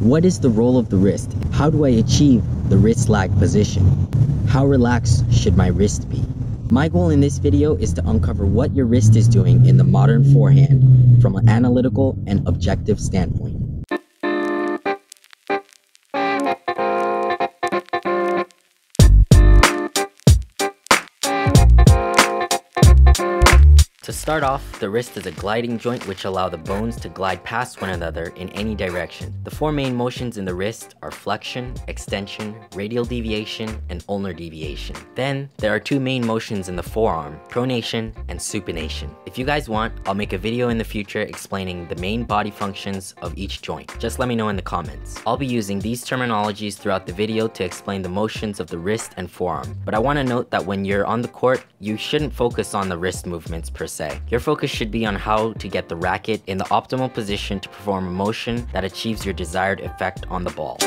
What is the role of the wrist? How do I achieve the wrist lag position? How relaxed should my wrist be? My goal in this video is to uncover what your wrist is doing in the modern forehand from an analytical and objective standpoint. To start off, the wrist is a gliding joint which allow the bones to glide past one another in any direction. The four main motions in the wrist are flexion, extension, radial deviation, and ulnar deviation. Then, there are two main motions in the forearm, pronation and supination. If you guys want, I'll make a video in the future explaining the main body functions of each joint. Just let me know in the comments. I'll be using these terminologies throughout the video to explain the motions of the wrist and forearm. But I want to note that when you're on the court, you shouldn't focus on the wrist movements per se. Your focus should be on how to get the racket in the optimal position to perform a motion that achieves your desired effect on the ball.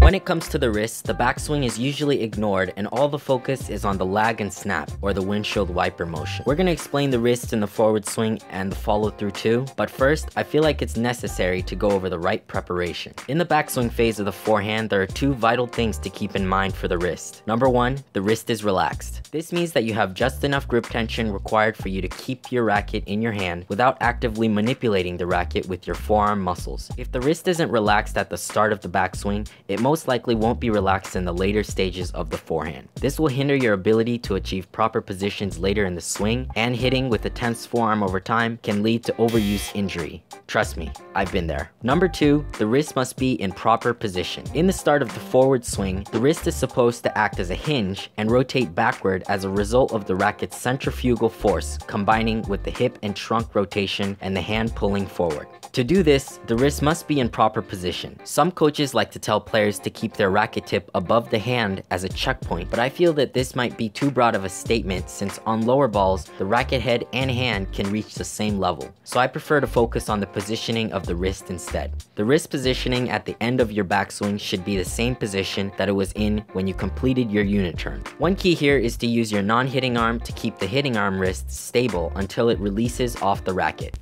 When it comes to the wrist, the backswing is usually ignored and all the focus is on the lag and snap, or the windshield wiper motion. We're going to explain the wrist in the forward swing and the follow through too, but first, I feel like it's necessary to go over the right preparation. In the backswing phase of the forehand, there are two vital things to keep in mind for the wrist. Number one, the wrist is relaxed. This means that you have just enough grip tension required for you to keep your racket in your hand without actively manipulating the racket with your forearm muscles. If the wrist isn't relaxed at the start of the backswing, it most likely won't be relaxed in the later stages of the forehand. This will hinder your ability to achieve proper positions later in the swing, and hitting with a tense forearm over time can lead to overuse injury. Trust me, I've been there. Number two, the wrist must be in proper position. In the start of the forward swing, the wrist is supposed to act as a hinge and rotate backward as a result of the racket's centrifugal force combining with the hip and trunk rotation and the hand pulling forward. To do this, the wrist must be in proper position. Some coaches like to tell players to keep their racket tip above the hand as a checkpoint, but I feel that this might be too broad of a statement since on lower balls, the racket head and hand can reach the same level. So I prefer to focus on the positioning of the wrist instead. The wrist positioning at the end of your backswing should be the same position that it was in when you completed your unit turn. One key here is to use your non-hitting arm to keep the hitting arm wrist stable until it releases off the racket.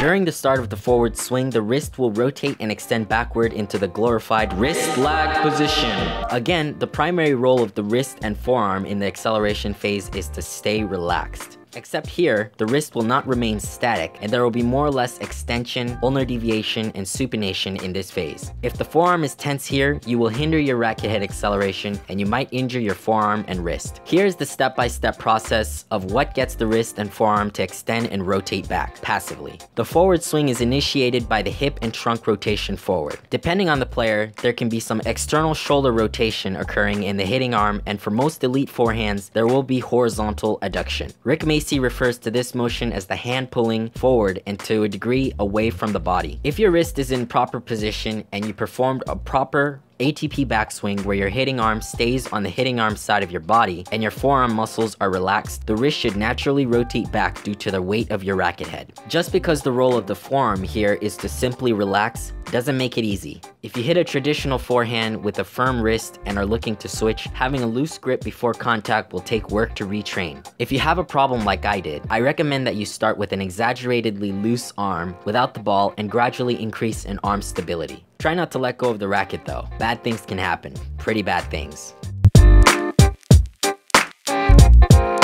During the start of the forward swing, the wrist will rotate and extend backward into the glorified wrist lag position. Again, the primary role of the wrist and forearm in the acceleration phase is to stay relaxed. Except here, the wrist will not remain static and there will be more or less extension, ulnar deviation, and supination in this phase. If the forearm is tense here, you will hinder your racket head acceleration and you might injure your forearm and wrist. Here's the step-by-step process of what gets the wrist and forearm to extend and rotate back passively. The forward swing is initiated by the hip and trunk rotation forward. Depending on the player, there can be some external shoulder rotation occurring in the hitting arm, and for most elite forehands, there will be horizontal adduction. Rick Mason DC refers to this motion as the hand pulling forward and to a degree away from the body. If your wrist is in proper position and you performed a proper ATP backswing where your hitting arm stays on the hitting arm side of your body and your forearm muscles are relaxed, the wrist should naturally rotate back due to the weight of your racket head. Just because the role of the forearm here is to simply relax doesn't make it easy. If you hit a traditional forehand with a firm wrist and are looking to switch, having a loose grip before contact will take work to retrain. If you have a problem like I did, I recommend that you start with an exaggeratedly loose arm without the ball and gradually increase in arm stability. Try not to let go of the racket though. Bad things can happen, pretty bad things.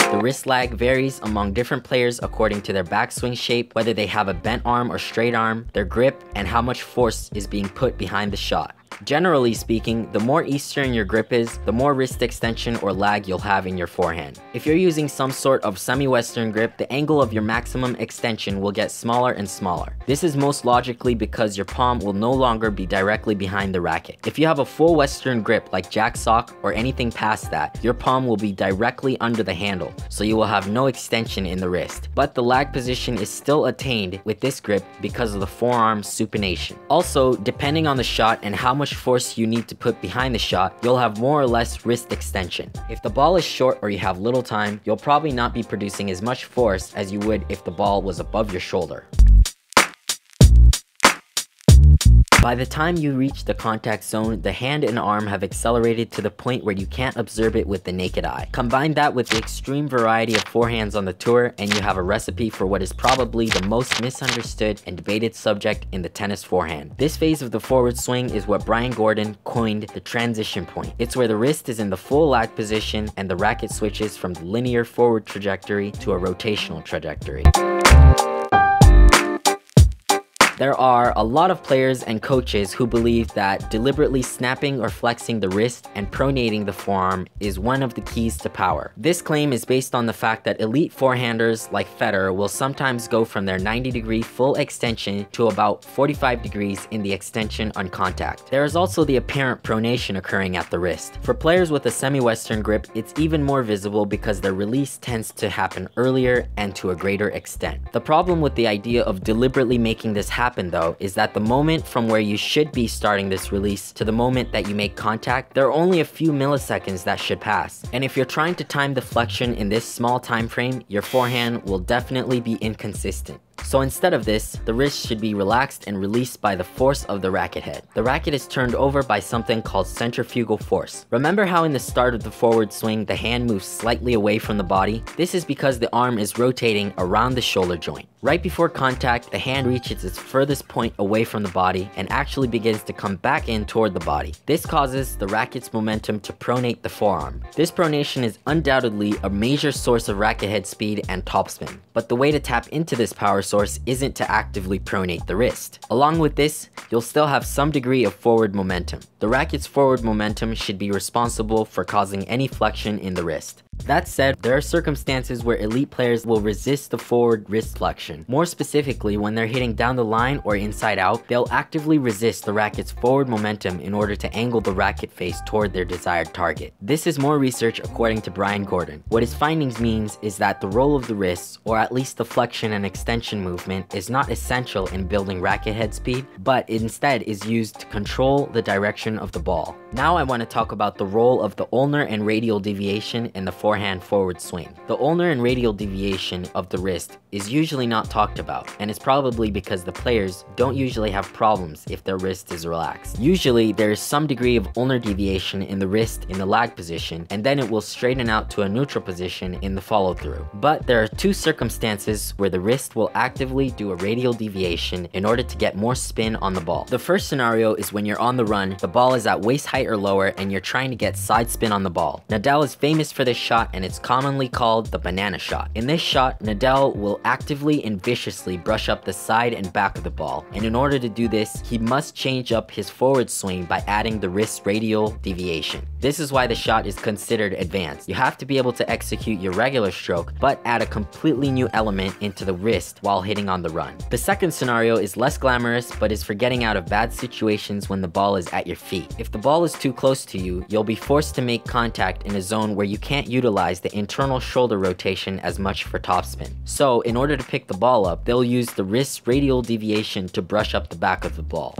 The wrist lag varies among different players according to their backswing shape, whether they have a bent arm or straight arm, their grip, and how much force is being put behind the shot. Generally speaking, the more eastern your grip is, the more wrist extension or lag you'll have in your forehand. If you're using some sort of semi-western grip, the angle of your maximum extension will get smaller and smaller. This is most logically because your palm will no longer be directly behind the racket. If you have a full western grip like Jack Sock or anything past that, your palm will be directly under the handle, so you will have no extension in the wrist. But the lag position is still attained with this grip because of the forearm supination. Also, depending on the shot and how much force you need to put behind the shot, you'll have more or less wrist extension. If the ball is short or you have little time, you'll probably not be producing as much force as you would if the ball was above your shoulder. By the time you reach the contact zone, the hand and arm have accelerated to the point where you can't observe it with the naked eye. Combine that with the extreme variety of forehands on the tour, and you have a recipe for what is probably the most misunderstood and debated subject in the tennis forehand. This phase of the forward swing is what Brian Gordon coined the transition point. It's where the wrist is in the full lag position and the racket switches from the linear forward trajectory to a rotational trajectory. There are a lot of players and coaches who believe that deliberately snapping or flexing the wrist and pronating the forearm is one of the keys to power. This claim is based on the fact that elite forehanders like Federer will sometimes go from their 90-degree full extension to about 45 degrees in the extension on contact. There is also the apparent pronation occurring at the wrist. For players with a semi-western grip, it's even more visible because their release tends to happen earlier and to a greater extent. The problem with the idea of deliberately making this happen though is that the moment from where you should be starting this release to the moment that you make contact, there are only a few milliseconds that should pass. And if you're trying to time the flexion in this small time frame, your forehand will definitely be inconsistent. So instead of this, the wrist should be relaxed and released by the force of the racket head. The racket is turned over by something called centrifugal force. Remember how in the start of the forward swing, the hand moves slightly away from the body? This is because the arm is rotating around the shoulder joint. Right before contact, the hand reaches its furthest point away from the body and actually begins to come back in toward the body. This causes the racket's momentum to pronate the forearm. This pronation is undoubtedly a major source of racket head speed and topspin, but the way to tap into this power source isn't to actively pronate the wrist. Along with this, you'll still have some degree of forward momentum. The racket's forward momentum should be responsible for causing any flexion in the wrist. That said, there are circumstances where elite players will resist the forward wrist flexion. More specifically, when they're hitting down the line or inside out, they'll actively resist the racket's forward momentum in order to angle the racket face toward their desired target. This is more research according to Brian Gordon. What his findings means is that the role of the wrists, or at least the flexion and extension movement, is not essential in building racket head speed, but instead is used to control the direction of the ball. Now I want to talk about the role of the ulnar and radial deviation in the forehand forward swing. The ulnar and radial deviation of the wrist is usually not talked about, and it's probably because the players don't usually have problems if their wrist is relaxed. Usually there is some degree of ulnar deviation in the wrist in the lag position, and then it will straighten out to a neutral position in the follow through. But there are two circumstances where the wrist will actively do a radial deviation in order to get more spin on the ball. The first scenario is when you're on the run, the ball is at waist height or lower, and you're trying to get side spin on the ball. Nadal is famous for this shot, and it's commonly called the banana shot. In this shot, Nadal will actively and viciously brush up the side and back of the ball, and in order to do this, he must change up his forward swing by adding the wrist radial deviation. This is why the shot is considered advanced. You have to be able to execute your regular stroke, but add a completely new element into the wrist while hitting on the run. The second scenario is less glamorous, but is for getting out of bad situations when the ball is at your feet. If the ball is too close to you, you'll be forced to make contact in a zone where you can't utilize the internal shoulder rotation as much for topspin. So in order to pick the ball up, they'll use the wrist radial deviation to brush up the back of the ball.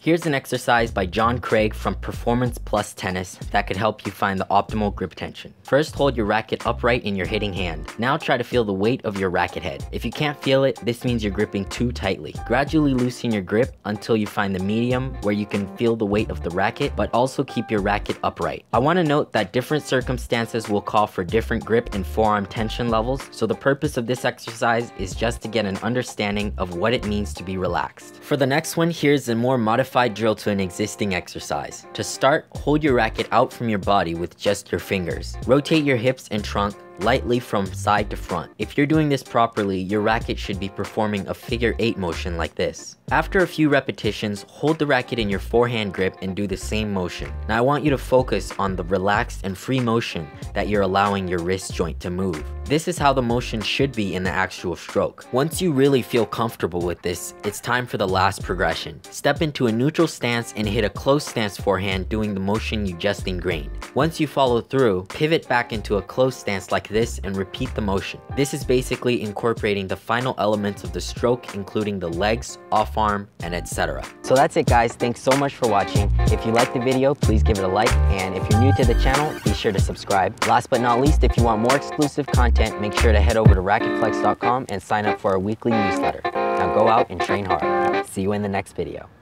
Here's an exercise by John Craig from Performance Plus Tennis that could help you find the optimal grip tension. First, hold your racket upright in your hitting hand. Now try to feel the weight of your racket head. If you can't feel it, this means you're gripping too tightly. Gradually loosen your grip until you find the medium where you can feel the weight of the racket, but also keep your racket upright. I want to note that different circumstances will call for different grip and forearm tension levels, so the purpose of this exercise is just to get an understanding of what it means to be relaxed. For the next one, here's a more modified drill to an existing exercise. To start, hold your racket out from your body with just your fingers. Rotate your hips and trunk lightly from side to front. If you're doing this properly, your racket should be performing a figure 8 motion like this. After a few repetitions, hold the racket in your forehand grip and do the same motion. Now I want you to focus on the relaxed and free motion that you're allowing your wrist joint to move. This is how the motion should be in the actual stroke. Once you really feel comfortable with this, it's time for the last progression. Step into a neutral stance and hit a closed stance forehand doing the motion you just ingrained. Once you follow through, pivot back into a closed stance like this and repeat the motion. This is basically incorporating the final elements of the stroke, including the legs, off arm, and etc. So that's it guys, thanks so much for watching. If you liked the video, please give it a like, and if you're new to the channel, be sure to subscribe. Last but not least, if you want more exclusive content, make sure to head over to racquetflex.com and sign up for our weekly newsletter. Now go out and train hard. See you in the next video.